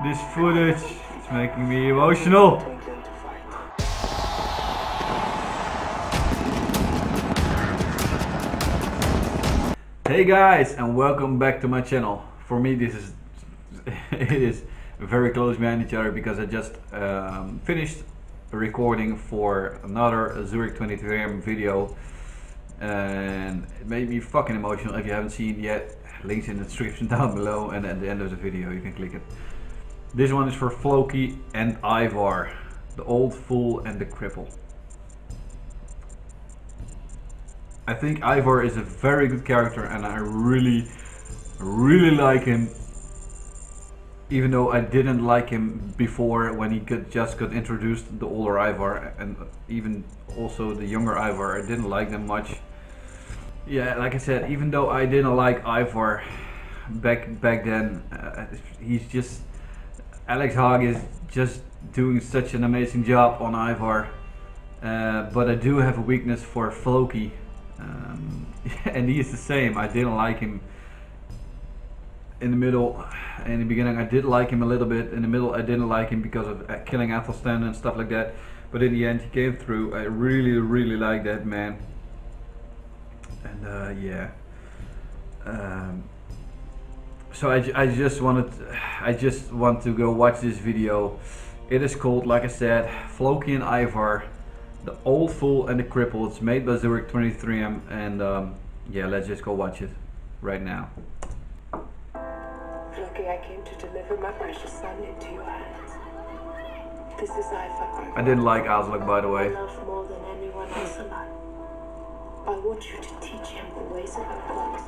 This footage is making me emotional. Hey guys, and welcome back to my channel. For me this is it is very close behind each other because I just finished recording for another Zurik23M video, and it made me fucking emotional. If you haven't seen it yet, links in the description down below, and at the end of the video you can click it. This one is for Floki and Ivar, the old fool and the cripple. I think Ivar is a very good character and I really like him, even though I didn't like him before when he just got introduced, the older Ivar, and even also the younger Ivar. I didn't like them much. Yeah, like I said, even though I didn't like Ivar back then, he's just... Alex Haag is just doing such an amazing job on Ivar, but I do have a weakness for Floki, and he is the same. I didn't like him in the middle. In the beginning I did like him a little bit. In the middle I didn't like him because of killing Athelstan and stuff like that, but in the end he came through. I really like that man, and yeah. So I just want to go watch this video. It is called, like I said, Floki and Ivar, the old fool and the cripple. It's made by Zurik23M, and yeah, let's just go watch it right now. Floki, I came to deliver my precious son into your hands. This is Ivar. I didn't like Aslaug, by the way. I love more than anyone else alive. I want you to teach him the ways of our God.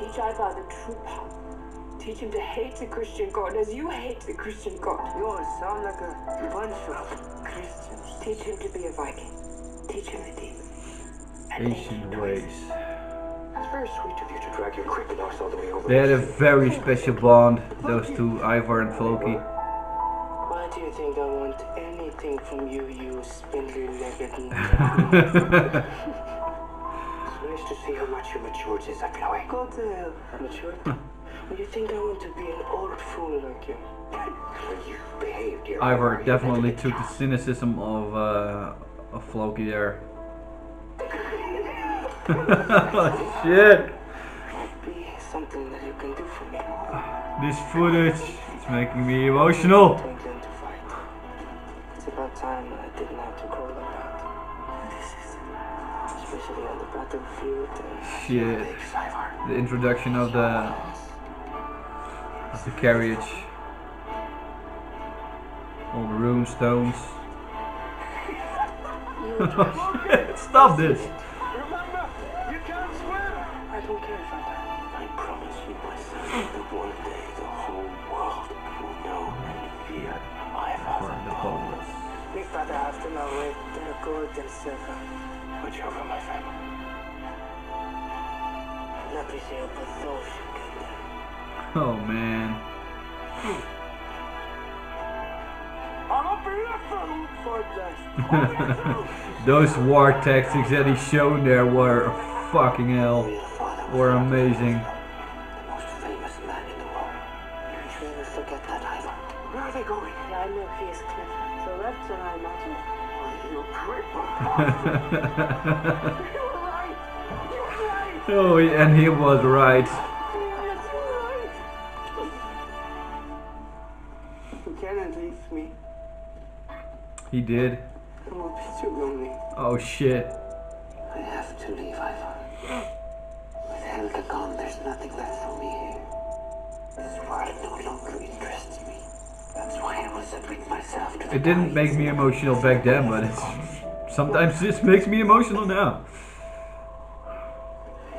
Teach Ivar the true path. Teach him to hate the Christian God as you hate the Christian God. You all sound like a bunch of Christians. Teach him to be a Viking. Teach him the deep and ancient ways. It's very sweet of you to drag your crippled ass all the way over. They had a very special bond, those two, Ivar and Floki. Why do you think I want anything from you, you spindly-legged? To see how much you matured since I've been away. Go to hell. Matured? Well, you think I want to be an old fool like you? You behaved your Ivar definitely took the cynicism of Floki there. Shit! Be something that you can do for me. This footage is making me emotional. It's about time I didn't have to crawl like that. Especially on the battlefield. Shit. The introduction of the carriage. All the rune stones. Oh shit, stop this! Remember, you can't swim! I don't care if I die. I promise you myself that one day the whole world will know and fear Ivar. We father have to know it, the gold and silver. Watch over my family. Oh man. Those war tactics that he showed there were fucking hell. Were amazing. The most famous man in the world. You should never forget that either. Where are they going? I know he is clever. So that's what I imagine. Oh, and he was right. You cannot leave me. He did. I will be too lonely. Oh shit. I have to leave, Ivar. With Helga gone, there's nothing left for me here. This world no longer interests me. That's why I will submit myself to. It didn't make me emotional back then, but it's sometimes this makes me emotional now. I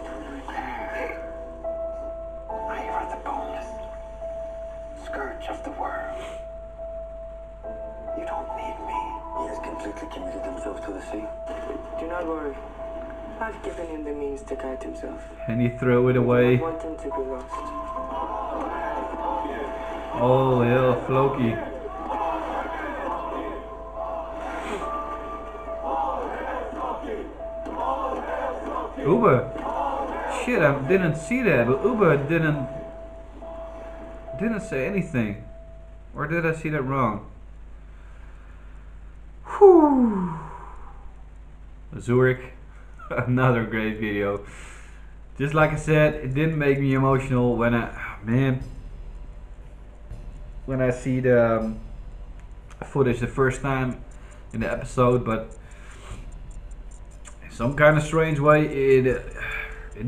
don't repair. I are the boneless scourge of the world. You don't need me. He has completely committed himself to the sea. Do not worry. I've given him the means to guide himself. And he threw it away. I want him to be lost. Oh yeah, Floki. Uber. Shit, I didn't see that, but Uber didn't say anything. Or did I see that wrong? Whew. Zurik, another great video. Just like I said, it didn't make me emotional when I, man, when I see the footage the first time in the episode, but in some kind of strange way it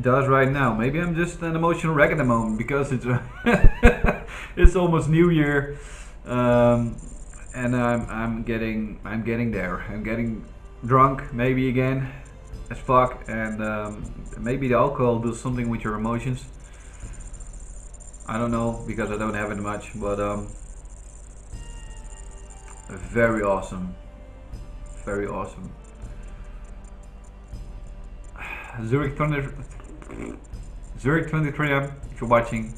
does right now. Maybe I'm just an emotional wreck at the moment because it's it's almost New Year, and I'm getting there. I'm getting drunk maybe again as fuck, and maybe the alcohol does something with your emotions. I don't know, because I don't have it much, but very awesome, very awesome. Zurik23M, if you're watching,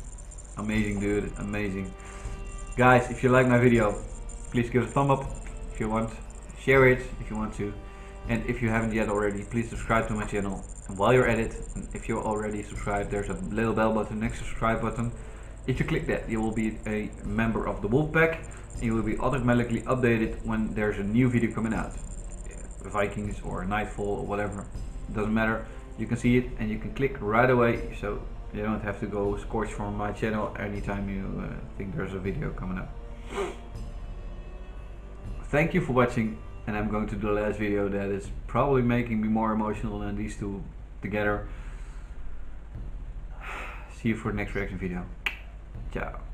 amazing dude, amazing. Guys, if you like my video, please give it a thumb up if you want, share it if you want to, and if you haven't yet already, please subscribe to my channel. And while you're at it, and if you're already subscribed, there's a little bell button next to the subscribe button. If you click that, you will be a member of the Wolfpack, and you will be automatically updated when there's a new video coming out. Vikings or Knightfall or whatever, doesn't matter. You can see it and you can click right away, so you don't have to go scorch from my channel anytime you think there's a video coming up. Thank you for watching, and I'm going to do the last video that is probably making me more emotional than these two together. See you for the next reaction video. Ciao.